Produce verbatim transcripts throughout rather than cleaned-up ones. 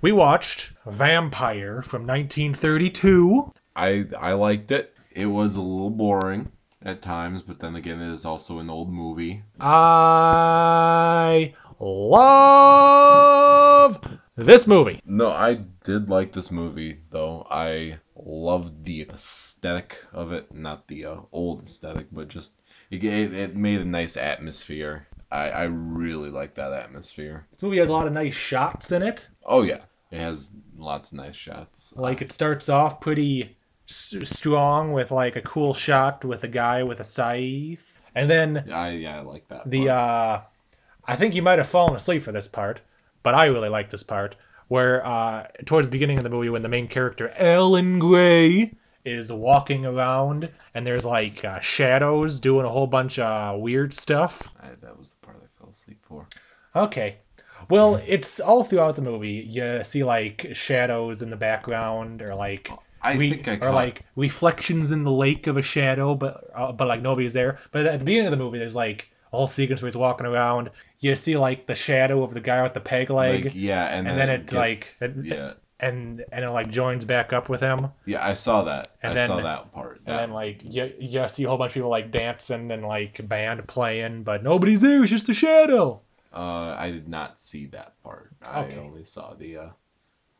We watched Vampyr from nineteen thirty-two. I I liked it. It was a little boring at times, but then again, it is also an old movie. I love this movie. No, I did like this movie, though. I loved the aesthetic of it. Not the uh, old aesthetic, but just it, it, it made a nice atmosphere. I, I really like that atmosphere. This movie has a lot of nice shots in it. Oh, yeah. It has lots of nice shots. Like, it starts off pretty strong with, like, a cool shot with a guy with a scythe. And then... I, yeah, I like that the part. Uh, I think you might have fallen asleep for this part, but I really like this part, where uh, towards the beginning of the movie when the main character, Ellen Gray, is walking around, and there's, like, uh, shadows doing a whole bunch of weird stuff. I, that was the part I fell asleep for. Okay. Well, it's all throughout the movie. You see, like, shadows in the background, or, like... I we, think I caught... Or, like, reflections in the lake of a shadow, but, uh, but like, nobody's there. But at the beginning of the movie, there's, like, a whole sequence where he's walking around. You see, like, the shadow of the guy with the peg leg. Like, yeah, and, and then, then it, it gets, like... It, yeah. And and it, like, joins back up with him. Yeah, I saw that. And I then, saw that part. That and then, like, you, you see a whole bunch of people, like, dancing and, like, band playing, but nobody's there. It's just a shadow. Uh, I did not see that part. Okay. I only saw the uh,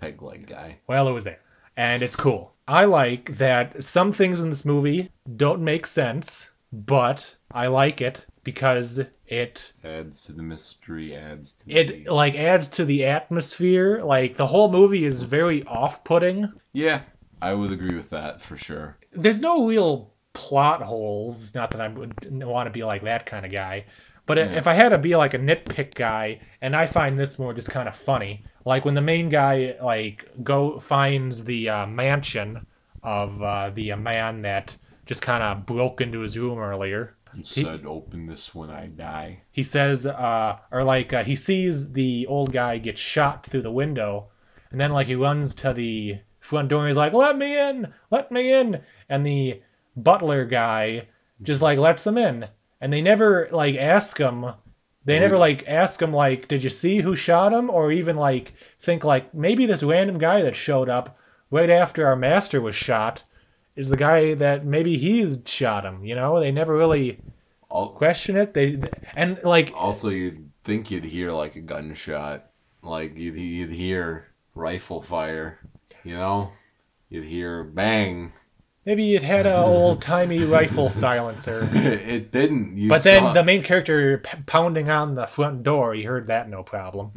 peg leg guy. Well, it was there. And it's cool. I like that some things in this movie don't make sense, but I like it because it adds to the mystery, adds to the... It, like, adds to the atmosphere. Like, the whole movie is very off-putting. Yeah, I would agree with that for sure. There's no real plot holes. Not that I would want to be, like, that kind of guy. But yeah. If I had to be, like, a nitpick guy, and I find this more just kind of funny... Like, when the main guy, like, go finds the uh, mansion of uh, the uh, man that just kind of broke into his room earlier. He said, open this when I die. He says, uh, or, like, uh, he sees the old guy get shot through the window. And then, like, he runs to the front door and he's like, let me in! Let me in! And the butler guy just, like, lets him in. And they never, like, ask him... They never, like, ask him, like, did you see who shot him? Or even, like, think, like, maybe this random guy that showed up right after our master was shot is the guy that maybe he's shot him, you know? They never really question it. They and, like... Also, you'd think you'd hear, like, a gunshot. Like, you'd, you'd hear rifle fire, you know? You'd hear bang. Maybe it had an old-timey rifle silencer. It didn't. You but saw then the main character p- pounding on the front door, he heard that no problem.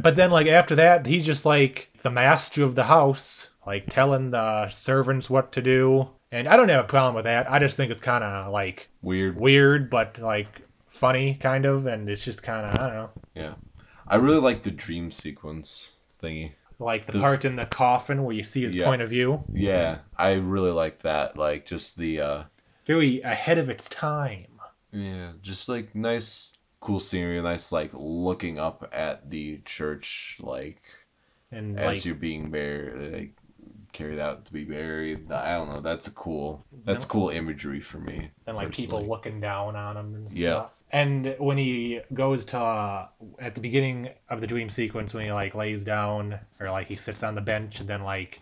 But then, like, after that, he's just, like, the master of the house, like, telling the servants what to do. And I don't have a problem with that. I just think it's kind of, like... Weird. Weird, but, like, funny, kind of. And it's just kind of, I don't know. Yeah. I really like the dream sequence thingy. Like the, the part in the coffin where you see his yeah, point of view. Yeah, I really like that. Like, just the... Uh, Very ahead of its time. Yeah, just, like, nice, cool scenery. Nice, like, looking up at the church, like, and as like, you're being buried, like, carried out to be buried. I don't know. That's a cool... That's no, cool imagery for me. And, like, personally. People looking down on him and stuff. Yeah. And when he goes to, uh, at the beginning of the dream sequence, when he, like, lays down, or, like, he sits on the bench, and then, like,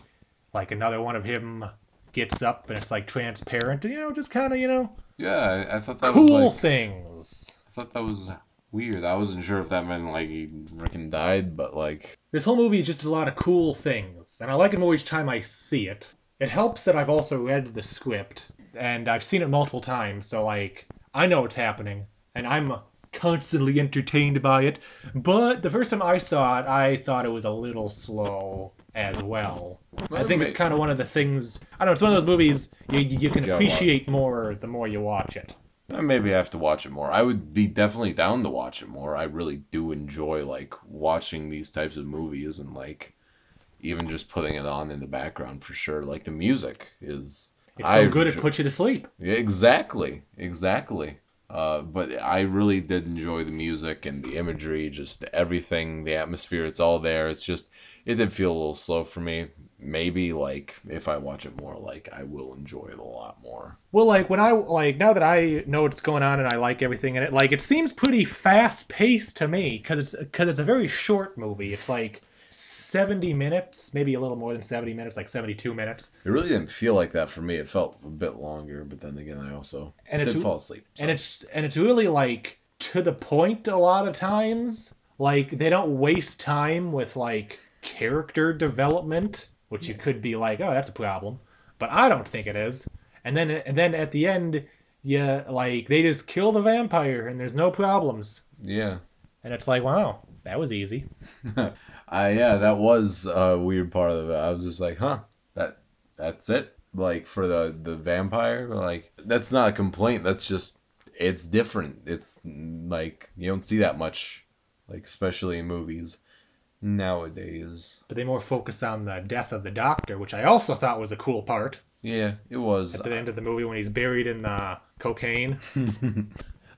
like another one of him gets up, and it's, like, transparent, you know, just kind of, you know. Yeah, I, I thought that cool was, like... Cool things! I thought that was weird. I wasn't sure if that meant, like, he freaking died, but, like... This whole movie is just a lot of cool things, and I like it more each time I see it. It helps that I've also read the script, and I've seen it multiple times, so, like, I know what's happening. And I'm constantly entertained by it. But the first time I saw it, I thought it was a little slow as well. I think it's kind of one of the things... I don't know, it's one of those movies you you can appreciate more the more you watch it. Maybe I have to watch it more. I would be definitely down to watch it more. I really do enjoy, like, watching these types of movies and, like, even just putting it on in the background for sure. Like, the music is... It's so good it puts you to sleep. Yeah, exactly. Exactly. Uh, but I really did enjoy the music and the imagery, just everything, the atmosphere, it's all there. It's just, it did feel a little slow for me. Maybe, like, if I watch it more, like, I will enjoy it a lot more. Well, like, when I, like, now that I know what's going on and I like everything in it, like, it seems pretty fast-paced to me, because it's, 'cause it's a very short movie. It's, like, seventy minutes, maybe a little more than seventy minutes, like seventy-two minutes. It really didn't feel like that for me. It felt a bit longer, but then again, I also and didn't fall asleep. So. And it's and it's really, like, to the point a lot of times. Like, they don't waste time with, like, character development, which you could be like, oh, that's a problem. But I don't think it is. And then and then at the end, yeah, like, they just kill the vampire and there's no problems. Yeah. And it's like, wow, that was easy. I, yeah, that was a weird part of it. I was just like, huh, that that's it? Like, for the, the vampire? Like, that's not a complaint. That's just, it's different. It's, like, you don't see that much, like, especially in movies nowadays. But they more focus on the death of the doctor, which I also thought was a cool part. Yeah, it was. At the end of the movie when he's buried in the cocaine.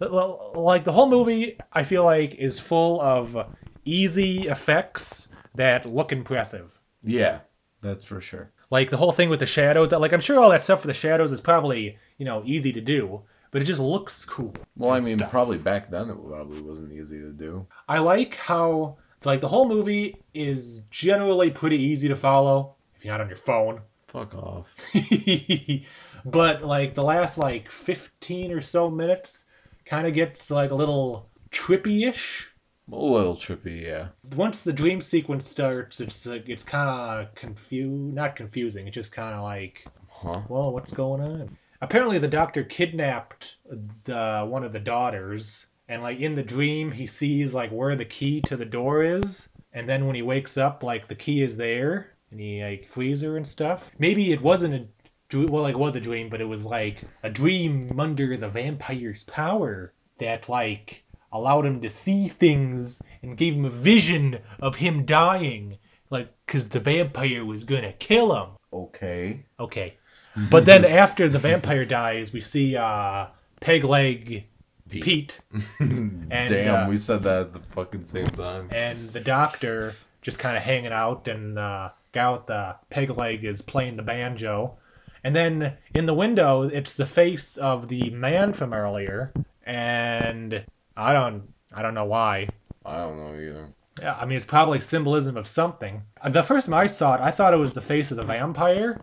Like, the whole movie, I feel like, is full of easy effects that look impressive. Yeah, that's for sure. Like, the whole thing with the shadows. Like, I'm sure all that stuff for the shadows is probably, you know, easy to do. But it just looks cool. Well, I mean, stuff. Probably back then it probably wasn't easy to do. I like how, like, the whole movie is generally pretty easy to follow. If you're not on your phone. Fuck off. But, like, the last, like, fifteen or so minutes kind of gets, like, a little trippy-ish. A little trippy, yeah. Once the dream sequence starts, it's, like, it's kind of confused. Not confusing. It's just kind of like, huh? Well, what's going on? Apparently the doctor kidnapped the, one of the daughters, and, like, in the dream he sees, like, where the key to the door is, and then when he wakes up, like, the key is there, and he, like, frees her and stuff. Maybe it wasn't a dream, well, like, it was a dream, but it was, like, a dream under the vampire's power that, like, allowed him to see things and gave him a vision of him dying, like, because the vampire was gonna kill him. Okay. Okay. But then after the vampire dies, we see uh, Peg Leg Pete. Pete and, damn, uh, we said that at the fucking same time. And the doctor just kind of hanging out, and the guy with the peg leg is playing the banjo. And then in the window, it's the face of the man from earlier, and I don't, I don't know why. I don't know either. Yeah, I mean, it's probably symbolism of something. The first time I saw it, I thought it was the face of the vampire.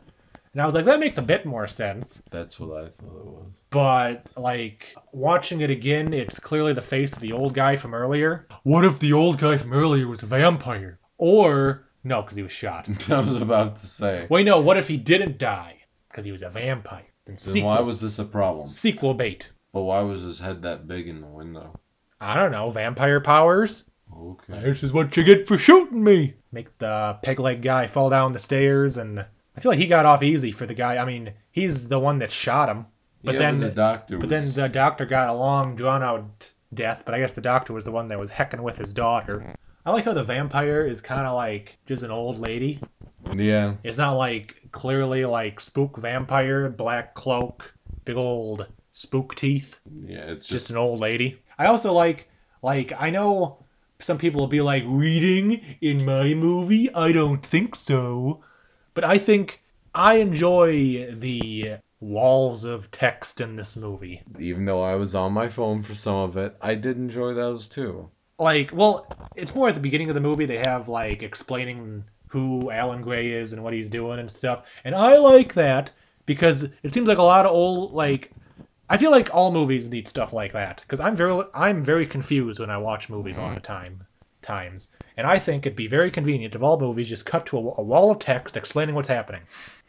And I was like, that makes a bit more sense. That's what I thought it was. But, like, watching it again, it's clearly the face of the old guy from earlier. What if the old guy from earlier was a vampire? Or, no, because he was shot. I was about to say. Wait, no, what if he didn't die? Because he was a vampire. Then, then sequel, why was this a problem? Sequel bait. But why was his head that big in the window? I don't know. Vampire powers? Okay. This is what you get for shooting me. Make the peg-leg guy fall down the stairs, and I feel like he got off easy for the guy. I mean, he's the one that shot him. But yeah, then the doctor But was... then the doctor got a long, drawn-out death, but I guess the doctor was the one that was hecking with his daughter. I like how the vampire is kind of like just an old lady. Yeah. It's not like clearly like spook vampire, black cloak, big old spook teeth. Yeah, it's just, just an old lady. I also like, like, I know some people will be like, reading in my movie? I don't think so. But I think I enjoy the walls of text in this movie. Even though I was on my phone for some of it, I did enjoy those too. Like, well, it's more at the beginning of the movie. They have, like, explaining who Allan Gray is and what he's doing and stuff. And I like that because it seems like a lot of old, like, I feel like all movies need stuff like that. Because I'm very, I'm very confused when I watch movies all the time. times. And I think it'd be very convenient if all movies just cut to a, a wall of text explaining what's happening.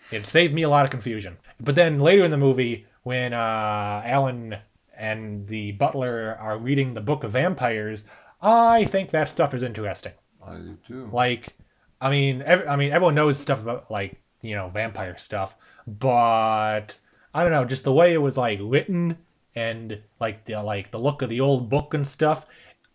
It'd save me a lot of confusion. But then later in the movie, when uh, Alan and the butler are reading the Book of Vampires, I think that stuff is interesting. I do too. Like, I mean, ev- I mean, everyone knows stuff about, like, you know, vampire stuff, but I don't know, just the way it was, like, written and, like, the, like, the look of the old book and stuff,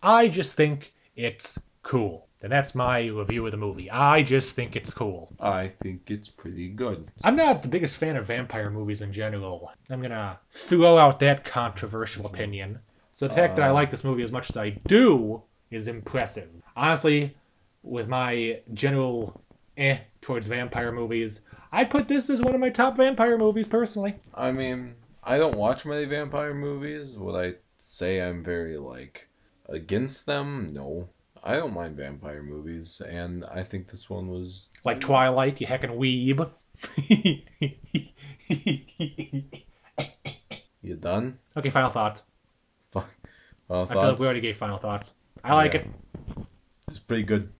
I just think it's cool. And that's my review of the movie. I just think it's cool. I think it's pretty good. I'm not the biggest fan of vampire movies in general. I'm going to throw out that controversial opinion. So the fact uh, that I like this movie as much as I do is impressive. Honestly, with my general eh towards vampire movies, I'd put this as one of my top vampire movies personally. I mean, I don't watch many vampire movies. Would I say I'm very, like, against them? No. I don't mind vampire movies, and I think this one was... Like Twilight, you heckin' weeb. You done? Okay, final thoughts. Fuck. Final thoughts? I feel like we already gave final thoughts. I yeah. like it. It's pretty good.